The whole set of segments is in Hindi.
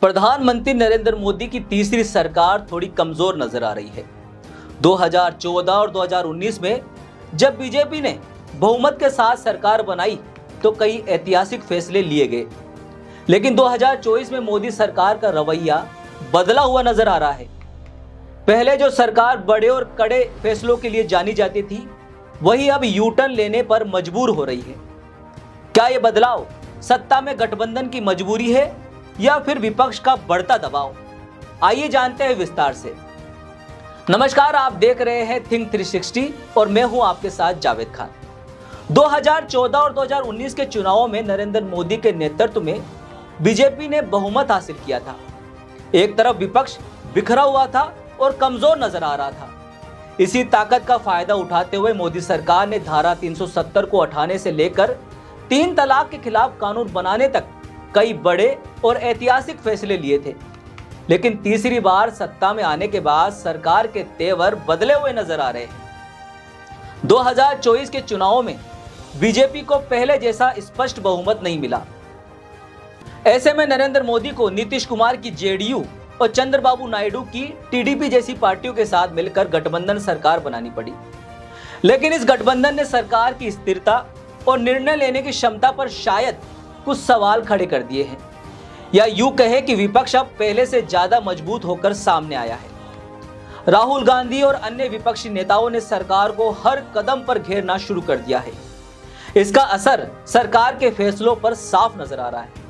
प्रधानमंत्री नरेंद्र मोदी की तीसरी सरकार थोड़ी कमजोर नजर आ रही है। 2014 और 2019 में जब बीजेपी ने बहुमत के साथ सरकार बनाई तो कई ऐतिहासिक फैसले लिए गए, लेकिन 2024 में मोदी सरकार का रवैया बदला हुआ नजर आ रहा है। पहले जो सरकार बड़े और कड़े फैसलों के लिए जानी जाती थी, वही अब यू टर्न लेने पर मजबूर हो रही है। क्या ये बदलाव सत्ता में गठबंधन की मजबूरी है या फिर विपक्ष का बढ़ता दबाव? आइए जानते हैं विस्तार से। नमस्कार, आप देख रहे हैं थिंक360 और मैं हूं आपके साथ जावेद खान। 2014 और 2019 के चुनावों में नरेंद्र मोदी के नेतृत्व में बीजेपी ने बहुमत हासिल किया था। एक तरफ विपक्ष बिखरा हुआ था और कमजोर नजर आ रहा था। इसी ताकत का फायदा उठाते हुए मोदी सरकार ने धारा 370 को हटाने से लेकर 3 तलाक के खिलाफ कानून बनाने तक कई बड़े और ऐतिहासिक फैसले लिए थे, लेकिन तीसरी बार सत्ता में आने के बाद सरकार के तेवर बदले हुए नजर आ रहे हैं। 2024 के चुनाव में बीजेपी को पहले जैसा स्पष्ट बहुमत नहीं मिला। ऐसे में नरेंद्र मोदी को नीतीश कुमार की जेडीयू और चंद्रबाबू नायडू की टीडीपी जैसी पार्टियों के साथ मिलकर गठबंधन सरकार बनानी पड़ी, लेकिन इस गठबंधन ने सरकार की स्थिरता और निर्णय लेने की क्षमता पर शायद कुछ सवाल खड़े कर दिए हैं, या यूं कहें कि विपक्ष अब पहले से ज्यादा मजबूत होकर सामने आया है। राहुल गांधी और अन्य विपक्षी नेताओं ने सरकार को हर कदम पर घेरना शुरू कर दिया है। इसका असर सरकार के फैसलों पर साफ नजर आ रहा है।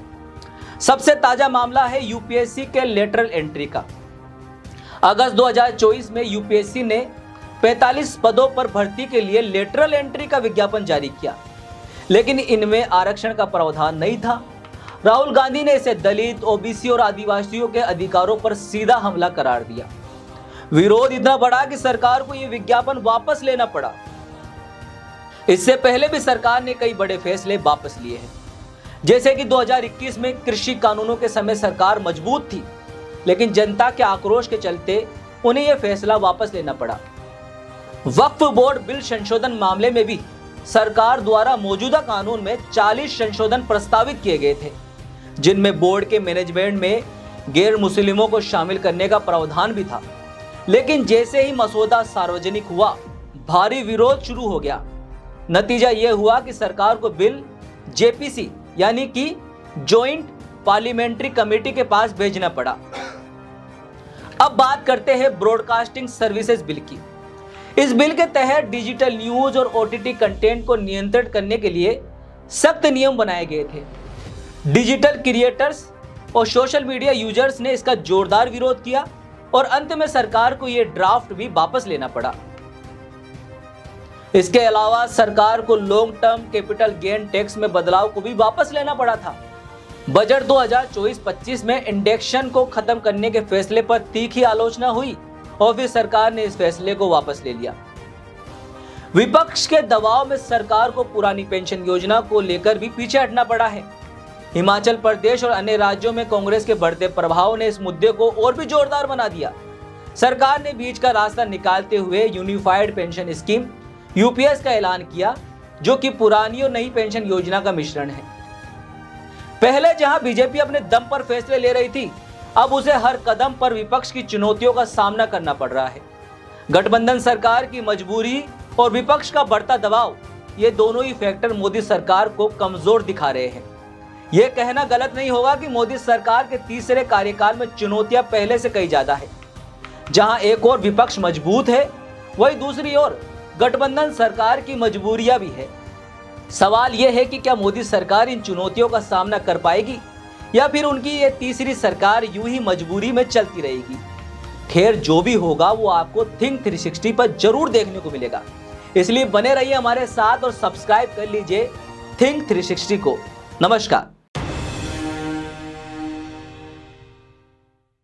सबसे ताजा मामला है यूपीएससी के लेटरल एंट्री का। अगस्त 2024 में यूपीएससी ने 45 पदों पर भर्ती के लिए लेटरल एंट्री का विज्ञापन जारी किया, लेकिन इनमें आरक्षण का प्रावधान नहीं था। राहुल गांधी ने इसे दलित, ओबीसी और आदिवासियों के अधिकारों पर सीधा हमला करार दिया। विरोध इतना बढ़ा कि सरकार को यह विज्ञापन वापस लेना पड़ा। इससे पहले भी सरकार ने कई बड़े फैसले वापस लिए हैं, जैसे कि 2021 में कृषि कानूनों के समय सरकार मजबूत थी, लेकिन जनता के आक्रोश के चलते उन्हें यह फैसला वापस लेना पड़ा। वक्फ बोर्ड बिल संशोधन मामले में भी सरकार द्वारा मौजूदा कानून में 40 संशोधन प्रस्तावित किए गए थे, जिनमें बोर्ड के मैनेजमेंट में गैर मुस्लिमों को शामिल करने का प्रावधान भी था, लेकिन जैसे ही मसौदा सार्वजनिक हुआ, भारी विरोध शुरू हो गया। नतीजा ये हुआ कि सरकार को बिल जेपीसी यानी कि जॉइंट पार्लियामेंट्री कमेटी के पास भेजना पड़ा। अब बात करते हैं ब्रॉडकास्टिंग सर्विसेज बिल की। इस बिल के तहत डिजिटल न्यूज और ओटीटी कंटेंट को नियंत्रित करने के लिए सख्त नियम बनाए गए थे। डिजिटल क्रिएटर्स और सोशल मीडिया यूजर्स ने इसका जोरदार विरोध किया और अंत में सरकार को यह ड्राफ्ट भी वापस लेना पड़ा। इसके अलावा सरकार को long term capital gain tax में बदलाव को भी वापस लेना पड़ा था। बजट 2024-25 में इंडेक्शन को खत्म करने के फैसले पर तीखी आलोचना हुई और फिर सरकार ने इस फैसले को वापस ले लिया। विपक्ष के दबाव में सरकार को पुरानी पेंशन योजना को लेकर भी पीछे हटना पड़ा है। हिमाचल प्रदेश और अन्य राज्यों में कांग्रेस के बढ़ते प्रभाव ने इस मुद्दे को और भी जोरदार बना दिया। सरकार ने बीच का रास्ता निकालते हुए यूनिफाइड पेंशन स्कीम यूपीएस का ऐलान किया, जो कि पुरानी और नई पेंशन योजना का मिश्रण है। पहले जहां बीजेपी अपने दम पर फैसले ले रही थी, अब उसे हर कदम पर विपक्ष की चुनौतियों का सामना करना पड़ रहा है। गठबंधन सरकार की मजबूरी और विपक्ष का बढ़ता दबाव, ये दोनों ही फैक्टर मोदी सरकार को कमजोर दिखा रहे हैं। ये कहना गलत नहीं होगा कि मोदी सरकार के तीसरे कार्यकाल में चुनौतियां पहले से कई ज्यादा है। जहां एक ओर विपक्ष मजबूत है, वहीं दूसरी ओर गठबंधन सरकार की मजबूरियां भी है। सवाल यह है कि क्या मोदी सरकार इन चुनौतियों का सामना कर पाएगी या फिर उनकी ये तीसरी सरकार यूं ही मजबूरी में चलती रहेगी? खैर, जो भी होगा वो आपको थिंक360 पर जरूर देखने को मिलेगा, इसलिए बने रहिए हमारे साथ और सब्सक्राइब कर लीजिए थिंक360 को। नमस्कार।